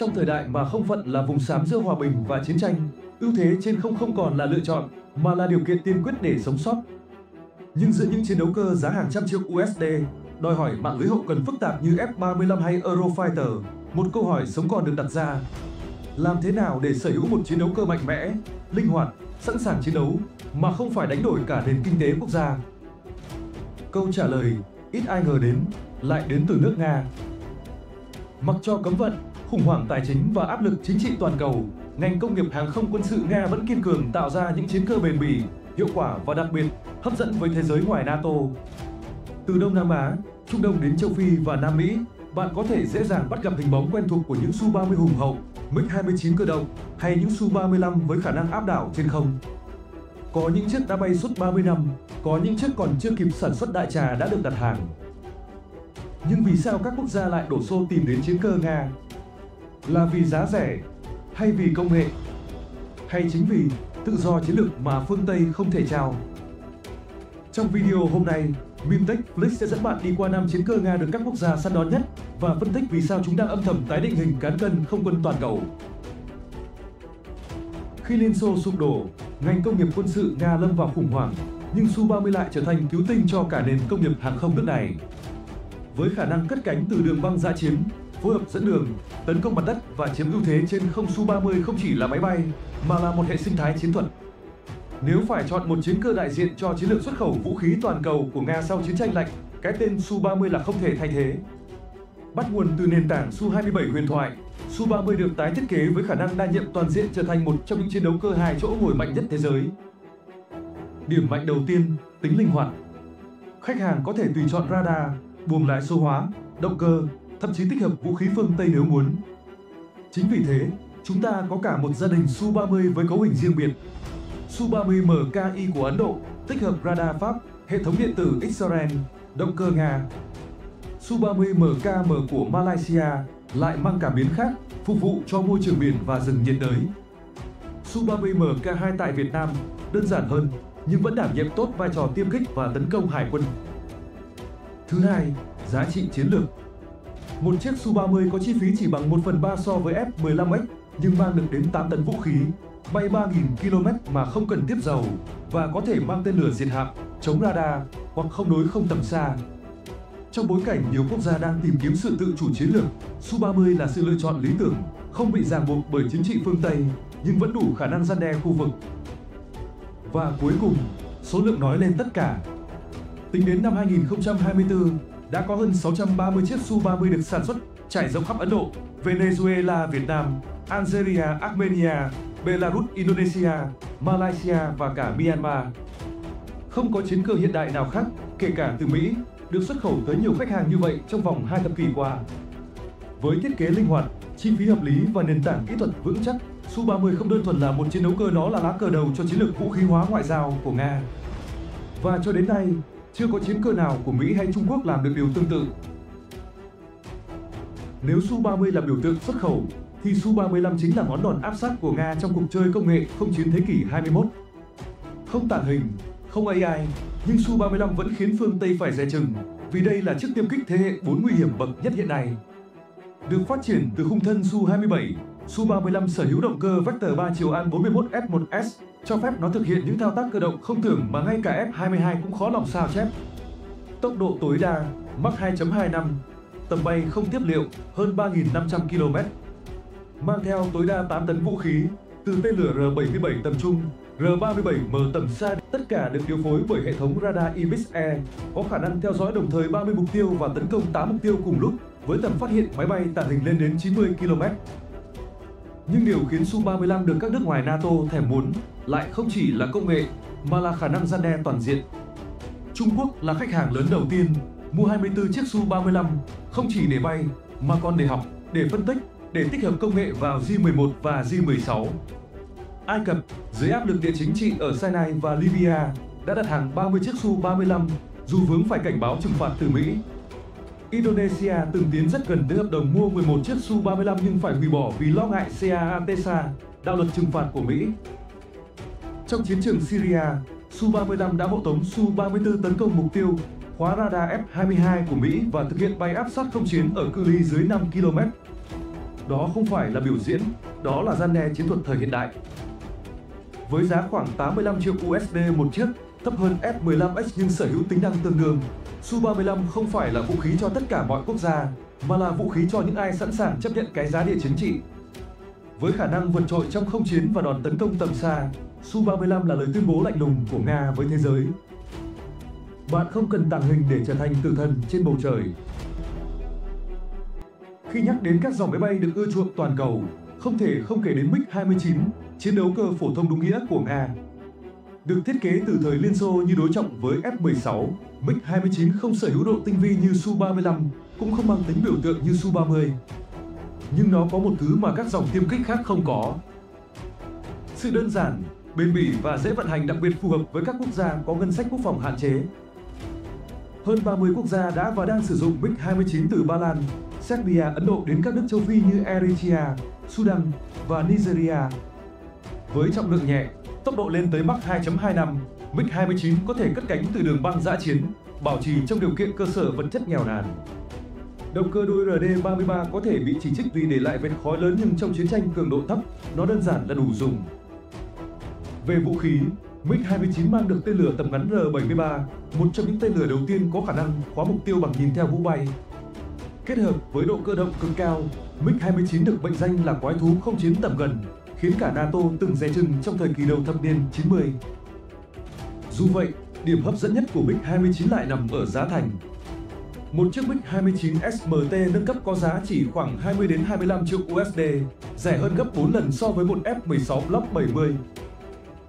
Trong thời đại mà không phận là vùng xám giữa hòa bình và chiến tranh, ưu thế trên không không còn là lựa chọn, mà là điều kiện tiên quyết để sống sót. Nhưng giữa những chiến đấu cơ giá hàng trăm triệu USD, đòi hỏi mạng lưới hậu cần phức tạp như F-35 hay Eurofighter, một câu hỏi sống còn được đặt ra. Làm thế nào để sở hữu một chiến đấu cơ mạnh mẽ, linh hoạt, sẵn sàng chiến đấu, mà không phải đánh đổi cả nền kinh tế quốc gia? Câu trả lời, ít ai ngờ đến, lại đến từ nước Nga. Mặc cho cấm vận, khủng hoảng tài chính và áp lực chính trị toàn cầu, ngành công nghiệp hàng không quân sự Nga vẫn kiên cường tạo ra những chiến cơ bền bỉ, hiệu quả và đặc biệt hấp dẫn với thế giới ngoài NATO. Từ Đông Nam Á, Trung Đông đến châu Phi và Nam Mỹ, bạn có thể dễ dàng bắt gặp hình bóng quen thuộc của những Su-30 hùng hậu, MiG-29 cơ động hay những Su-35 với khả năng áp đảo trên không. Có những chiếc đã bay suốt 30 năm, có những chiếc còn chưa kịp sản xuất đại trà đã được đặt hàng. Nhưng vì sao các quốc gia lại đổ xô tìm đến chiến cơ Nga? Là vì giá rẻ, hay vì công nghệ, hay chính vì tự do chiến lược mà phương Tây không thể trao? Trong video hôm nay, MilTech Flix sẽ dẫn bạn đi qua 5 chiến cơ Nga được các quốc gia săn đón nhất và phân tích vì sao chúng đang âm thầm tái định hình cán cân không quân toàn cầu. Khi Liên Xô sụp đổ, ngành công nghiệp quân sự Nga lâm vào khủng hoảng, nhưng Su-30 lại trở thành cứu tinh cho cả nền công nghiệp hàng không nước này. Với khả năng cất cánh từ đường băng dã chiến, phối hợp dẫn đường, tấn công mặt đất và chiếm ưu thế trên không, Su-30 không chỉ là máy bay, mà là một hệ sinh thái chiến thuật. Nếu phải chọn một chiến cơ đại diện cho chiến lược xuất khẩu vũ khí toàn cầu của Nga sau chiến tranh lạnh, cái tên Su-30 là không thể thay thế. Bắt nguồn từ nền tảng Su-27 huyền thoại, Su-30 được tái thiết kế với khả năng đa nhiệm toàn diện trở thành một trong những chiến đấu cơ 2 chỗ ngồi mạnh nhất thế giới. Điểm mạnh đầu tiên, tính linh hoạt. Khách hàng có thể tùy chọn radar, buồng lái số hóa, động cơ, thậm chí tích hợp vũ khí phương Tây nếu muốn. Chính vì thế, chúng ta có cả một gia đình Su-30 với cấu hình riêng biệt. Su-30MKI của Ấn Độ tích hợp radar Pháp, hệ thống điện tử Israel, động cơ Nga. Su-30MKM của Malaysia lại mang cảm biến khác, phục vụ cho môi trường biển và rừng nhiệt đới. Su-30MK2 tại Việt Nam đơn giản hơn, nhưng vẫn đảm nhiệm tốt vai trò tiêm kích và tấn công hải quân. Thứ hai, giá trị chiến lược. Một chiếc Su-30 có chi phí chỉ bằng 1/3 so với F-15X, nhưng mang được đến 8 tấn vũ khí, bay 3.000 km mà không cần tiếp dầu, và có thể mang tên lửa diệt hạm, chống radar hoặc không đối không tầm xa. Trong bối cảnh nhiều quốc gia đang tìm kiếm sự tự chủ chiến lược, Su-30 là sự lựa chọn lý tưởng, không bị ràng buộc bởi chính trị phương Tây, nhưng vẫn đủ khả năng răn đe khu vực. Và cuối cùng, số lượng nói lên tất cả. Tính đến năm 2024, đã có hơn 630 chiếc Su-30 được sản xuất trải rộng khắp Ấn Độ, Venezuela, Việt Nam, Algeria, Armenia, Belarus, Indonesia, Malaysia và cả Myanmar. Không có chiến cơ hiện đại nào khác, kể cả từ Mỹ, được xuất khẩu tới nhiều khách hàng như vậy trong vòng 2 thập kỷ qua. Với thiết kế linh hoạt, chi phí hợp lý và nền tảng kỹ thuật vững chắc, Su-30 không đơn thuần là một chiến đấu cơ, nó là lá cờ đầu cho chiến lược vũ khí hóa ngoại giao của Nga. Và cho đến nay, chưa có chiến cơ nào của Mỹ hay Trung Quốc làm được điều tương tự. Nếu Su-30 là biểu tượng xuất khẩu, thì Su-35 chính là món đòn áp sát của Nga trong cuộc chơi công nghệ không chiến thế kỷ 21. Không tàng hình, không AI, nhưng Su-35 vẫn khiến phương Tây phải dè chừng, vì đây là chiếc tiêm kích thế hệ 4 nguy hiểm bậc nhất hiện nay. Được phát triển từ khung thân Su-27, Su-35 sở hữu động cơ vector 3 chiều An-41S1S, cho phép nó thực hiện những thao tác cơ động không tưởng mà ngay cả F-22 cũng khó lòng sao chép. Tốc độ tối đa Mach 2.25, tầm bay không tiếp liệu hơn 3.500 km. Mang theo tối đa 8 tấn vũ khí, từ tên lửa R-77 tầm trung, R-37M tầm xa, tất cả được điều phối bởi hệ thống radar Ibis Air, có khả năng theo dõi đồng thời 30 mục tiêu và tấn công 8 mục tiêu cùng lúc, với tầm phát hiện máy bay tàng hình lên đến 90 km. Nhưng điều khiến Su-35 được các nước ngoài NATO thèm muốn lại không chỉ là công nghệ, mà là khả năng răn đe toàn diện. Trung Quốc là khách hàng lớn đầu tiên, mua 24 chiếc Su-35, không chỉ để bay, mà còn để học, để phân tích, để tích hợp công nghệ vào J-11 và J-16. Ai Cập, dưới áp lực địa chính trị ở Sinai và Libya, đã đặt hàng 30 chiếc Su-35, dù vướng phải cảnh báo trừng phạt từ Mỹ. Indonesia từng tiến rất gần tới hợp đồng mua 11 chiếc Su-35 nhưng phải hủy bỏ vì lo ngại CAATSA, đạo luật trừng phạt của Mỹ. Trong chiến trường Syria, Su-35 đã hộ tống Su-34 tấn công mục tiêu, khóa radar F-22 của Mỹ và thực hiện bay áp sát không chiến ở cự ly dưới 5 km. Đó không phải là biểu diễn, đó là răn đe chiến thuật thời hiện đại. Với giá khoảng 85 triệu USD một chiếc, thấp hơn F-15X nhưng sở hữu tính năng tương đương, Su-35 không phải là vũ khí cho tất cả mọi quốc gia, mà là vũ khí cho những ai sẵn sàng chấp nhận cái giá địa chính trị. Với khả năng vượt trội trong không chiến và đòn tấn công tầm xa, Su-35 là lời tuyên bố lạnh lùng của Nga với thế giới. Bạn không cần tàng hình để trở thành tử thần trên bầu trời. Khi nhắc đến các dòng máy bay được ưa chuộng toàn cầu, không thể không kể đến MiG-29, chiến đấu cơ phổ thông đúng nghĩa của Nga. Được thiết kế từ thời Liên Xô như đối trọng với F-16, MiG-29 không sở hữu độ tinh vi như Su-35, cũng không mang tính biểu tượng như Su-30. Nhưng nó có một thứ mà các dòng tiêm kích khác không có. Sự đơn giản, bền bỉ và dễ vận hành, đặc biệt phù hợp với các quốc gia có ngân sách quốc phòng hạn chế. Hơn 30 quốc gia đã và đang sử dụng MiG-29 từ Ba Lan, Serbia, Ấn Độ đến các nước châu Phi như Eritrea, Sudan và Nigeria. Với trọng lượng nhẹ, tốc độ lên tới Mach 2.25, MiG-29 có thể cất cánh từ đường băng dã chiến, bảo trì trong điều kiện cơ sở vật chất nghèo nàn. Động cơ đuôi RD-33 có thể bị chỉ trích vì để lại vệt khói lớn, nhưng trong chiến tranh cường độ thấp, nó đơn giản là đủ dùng. Về vũ khí, MiG-29 mang được tên lửa tầm ngắn R-73, một trong những tên lửa đầu tiên có khả năng khóa mục tiêu bằng nhìn theo vũ bay. Kết hợp với độ cơ động cực cao, MiG-29 được mệnh danh là quái thú không chiến tầm gần, khiến cả NATO từng dè chừng trong thời kỳ đầu thập niên 90. Dù vậy, điểm hấp dẫn nhất của MiG-29 lại nằm ở giá thành. Một chiếc MiG-29 SMT nâng cấp có giá chỉ khoảng 20 đến 25 triệu USD, rẻ hơn gấp 4 lần so với một F-16 Block 70.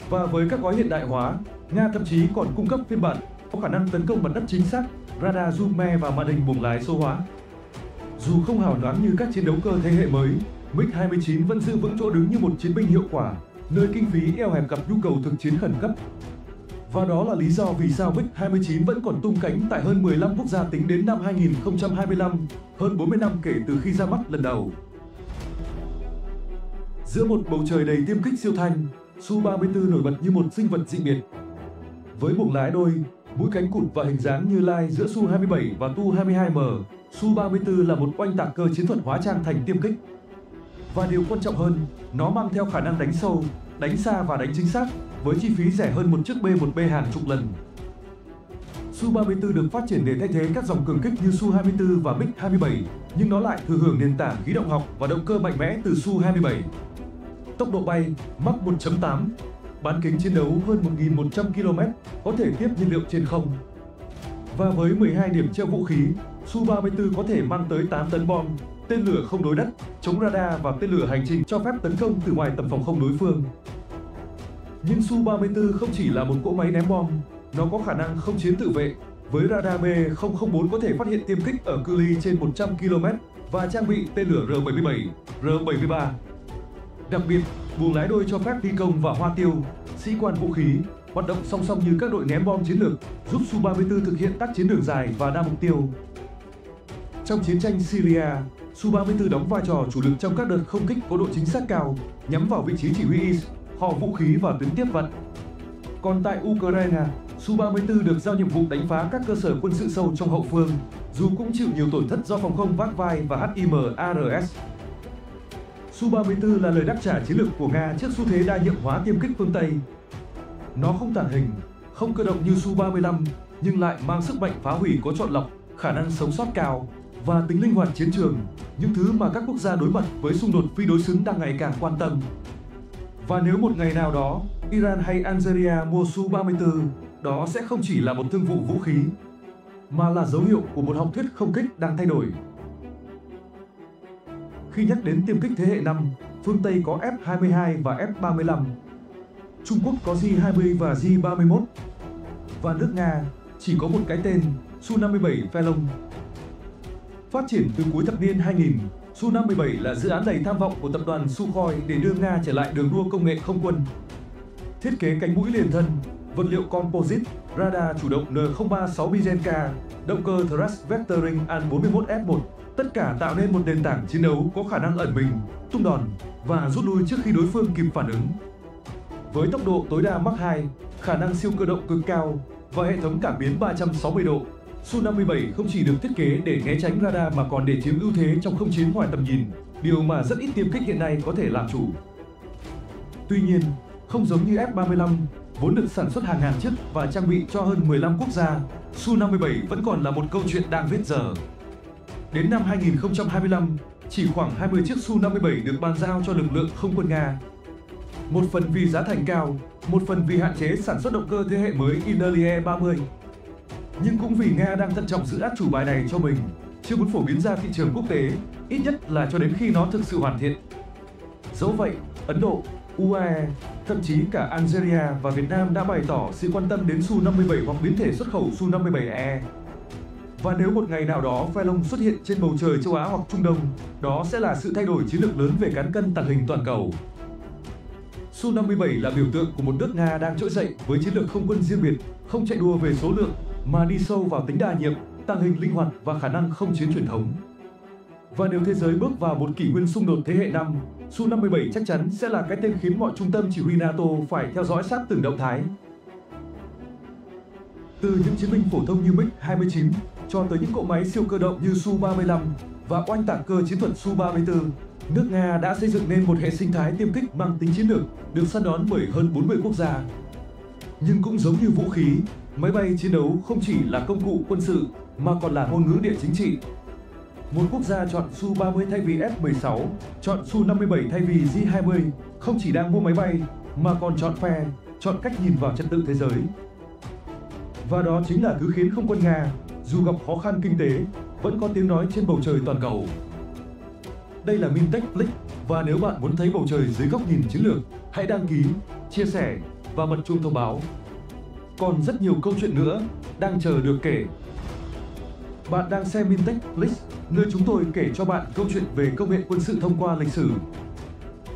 Và với các gói hiện đại hóa, Nga thậm chí còn cung cấp phiên bản có khả năng tấn công mặt đất chính xác, radar zoom và màn hình buồng lái số hóa. Dù không hào nhoáng như các chiến đấu cơ thế hệ mới, MiG-29 vẫn giữ vững chỗ đứng như một chiến binh hiệu quả, nơi kinh phí eo hẹp gặp nhu cầu thực chiến khẩn cấp. Và đó là lý do vì sao MiG-29 vẫn còn tung cánh tại hơn 15 quốc gia tính đến năm 2025, hơn 40 năm kể từ khi ra mắt lần đầu. Giữa một bầu trời đầy tiêm kích siêu thanh, Su-34 nổi bật như một sinh vật dị biệt. Với buồng lái đôi, mũi cánh cụt và hình dáng như lai giữa Su-27 và Tu-22M, Su-34 là một oanh tạc cơ chiến thuật hóa trang thành tiêm kích. Và điều quan trọng hơn, nó mang theo khả năng đánh sâu, đánh xa và đánh chính xác, với chi phí rẻ hơn một chiếc B1B hàng chục lần. Su-34 được phát triển để thay thế các dòng cường kích như Su-24 và MiG-27, nhưng nó lại thừa hưởng nền tảng khí động học và động cơ mạnh mẽ từ Su-27. Tốc độ bay Mach 1.8, bán kính chiến đấu hơn 1.100 km, có thể tiếp nhiên liệu trên không. Và với 12 điểm treo vũ khí, Su-34 có thể mang tới 8 tấn bom, tên lửa không đối đất, chống radar và tên lửa hành trình cho phép tấn công từ ngoài tầm phòng không đối phương. Nhưng Su-34 không chỉ là một cỗ máy ném bom, nó có khả năng không chiến tự vệ, với radar B004 có thể phát hiện tiêm kích ở cự ly trên 100 km và trang bị tên lửa R-77, R-73. Đặc biệt, buồng lái đôi cho phép phi công và hoa tiêu, sĩ quan vũ khí, hoạt động song song như các đội ném bom chiến lược, giúp Su-34 thực hiện tác chiến đường dài và đa mục tiêu. Trong chiến tranh Syria, Su-34 đóng vai trò chủ lực trong các đợt không kích có độ chính xác cao, nhắm vào vị trí chỉ huy IS, kho vũ khí và tuyến tiếp vận. Còn tại Ukraine, Su-34 được giao nhiệm vụ đánh phá các cơ sở quân sự sâu trong hậu phương, dù cũng chịu nhiều tổn thất do phòng không vác vai và HIMARS. Su-34 là lời đáp trả chiến lược của Nga trước xu thế đa nhiệm hóa tiêm kích phương Tây. Nó không tàng hình, không cơ động như Su-35, nhưng lại mang sức mạnh phá hủy có chọn lọc, khả năng sống sót cao và tính linh hoạt chiến trường, những thứ mà các quốc gia đối mặt với xung đột phi đối xứng đang ngày càng quan tâm. Và nếu một ngày nào đó, Iran hay Algeria mua Su-34, đó sẽ không chỉ là một thương vụ vũ khí, mà là dấu hiệu của một học thuyết không kích đang thay đổi. Khi nhắc đến tiêm kích thế hệ 5, phương Tây có F-22 và F-35, Trung Quốc có J-20 và J-31, và nước Nga chỉ có một cái tên, Su-57 Felon. Phát triển từ cuối thập niên 2000, Su-57 là dự án đầy tham vọng của tập đoàn Sukhoi để đưa Nga trở lại đường đua công nghệ không quân. Thiết kế cánh mũi liền thân, vật liệu composite, radar chủ động N036 Bizenka, động cơ thrust vectoring An-41F1, tất cả tạo nên một nền tảng chiến đấu có khả năng ẩn mình, tung đòn và rút lui trước khi đối phương kịp phản ứng. Với tốc độ tối đa Mach 2, khả năng siêu cơ động cực cao và hệ thống cảm biến 360 độ, Su-57 không chỉ được thiết kế để né tránh radar mà còn để chiếm ưu thế trong không chiến ngoài tầm nhìn, điều mà rất ít tiêm kích hiện nay có thể làm chủ. Tuy nhiên, không giống như F-35, vốn được sản xuất hàng ngàn chiếc và trang bị cho hơn 15 quốc gia, Su-57 vẫn còn là một câu chuyện đang viết dở. Đến năm 2025, chỉ khoảng 20 chiếc Su-57 được bàn giao cho lực lượng không quân Nga. Một phần vì giá thành cao, một phần vì hạn chế sản xuất động cơ thế hệ mới Ilyushin-30. Nhưng cũng vì Nga đang thận trọng giữ át chủ bài này cho mình, chưa muốn phổ biến ra thị trường quốc tế, ít nhất là cho đến khi nó thực sự hoàn thiện. Dẫu vậy, Ấn Độ, UAE, thậm chí cả Algeria và Việt Nam đã bày tỏ sự quan tâm đến Su-57 hoặc biến thể xuất khẩu Su-57E. Và nếu một ngày nào đó Felon xuất hiện trên bầu trời châu Á hoặc Trung Đông, đó sẽ là sự thay đổi chiến lược lớn về cán cân tàng hình toàn cầu. Su-57 là biểu tượng của một nước Nga đang trỗi dậy với chiến lược không quân riêng biệt, không chạy đua về số lượng, mà đi sâu vào tính đa nhiệm, tàng hình linh hoạt và khả năng không chiến truyền thống. Và nếu thế giới bước vào một kỷ nguyên xung đột thế hệ 5, Su-57 chắc chắn sẽ là cái tên khiến mọi trung tâm chỉ huy NATO phải theo dõi sát từng động thái. Từ những chiến binh phổ thông như MiG-29 cho tới những cỗ máy siêu cơ động như Su-35 và oanh tạc cơ chiến thuật Su-34, nước Nga đã xây dựng nên một hệ sinh thái tiêm kích mang tính chiến lược được săn đón bởi hơn 40 quốc gia. Nhưng cũng giống như vũ khí, máy bay chiến đấu không chỉ là công cụ quân sự mà còn là ngôn ngữ địa chính trị. Một quốc gia chọn Su-30 thay vì F-16, chọn Su-57 thay vì J-20, không chỉ đang mua máy bay mà còn chọn phe, chọn cách nhìn vào trật tự thế giới. Và đó chính là thứ khiến không quân Nga, dù gặp khó khăn kinh tế, vẫn có tiếng nói trên bầu trời toàn cầu. Đây là MilTech Flix, và nếu bạn muốn thấy bầu trời dưới góc nhìn chiến lược, hãy đăng ký, chia sẻ và bật chuông thông báo. Còn rất nhiều câu chuyện nữa đang chờ được kể. Bạn đang xem MilTech Flix, nơi chúng tôi kể cho bạn câu chuyện về công nghệ quân sự thông qua lịch sử.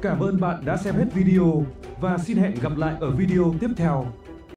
Cảm ơn bạn đã xem hết video và xin hẹn gặp lại ở video tiếp theo.